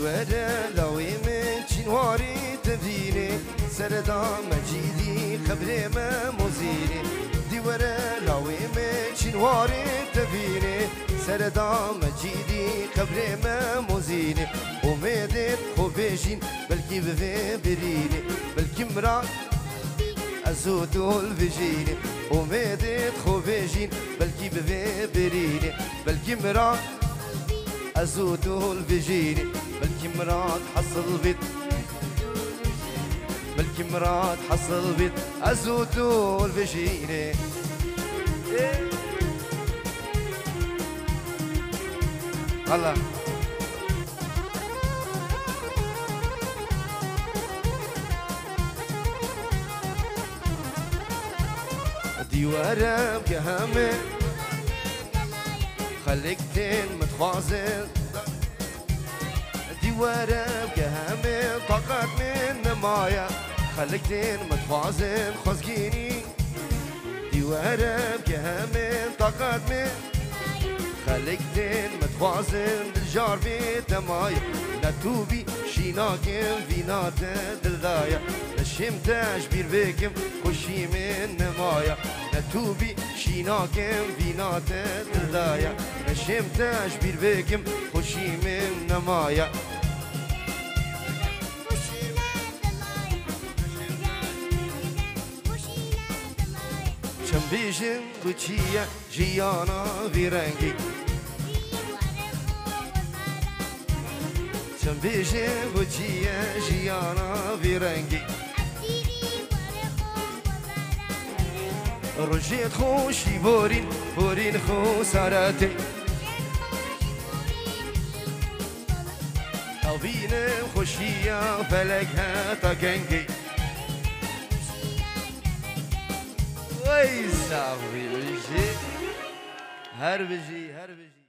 وره لوی من چنواری تبدیله سردام مجیدی خبر من مزیره دیوره لوی من چنواری تبدیله سردام مجیدی خبر من مزیره اومدت خوبشین بلکی به برینه بلکی مرا ازودول بجینه اومدت خوبشین بلکی به برینه بلکی مرا ازودو الفجيني بلكي مراد حصل بيت بلكي مراد حصل بيت ازودو الفجيني الله ديوارا بكهامي خليكتين متخاصل ديوارا بكهامل طاقات من نمايا خليكتين متخاصل خزقيني ديوارا بكهامل طاقات من خليكتين متخاصل بالجار بيت نمايا نتوبي شيناكم فينات دلدايا نشمتاش بير بكم خشي من نمايا نتوبي شيناكم فينات دلدايا نشمتاش بير بكم خشي من نمايا چم بیشم بچیا جیانا ویرنگی چم بیشم بچیا جیانا ویرنگی رجیت خوشی بورین بورین خوسارتی آبینم خوشیا فلک هتا گنگی وای ساوی بجی هر بجی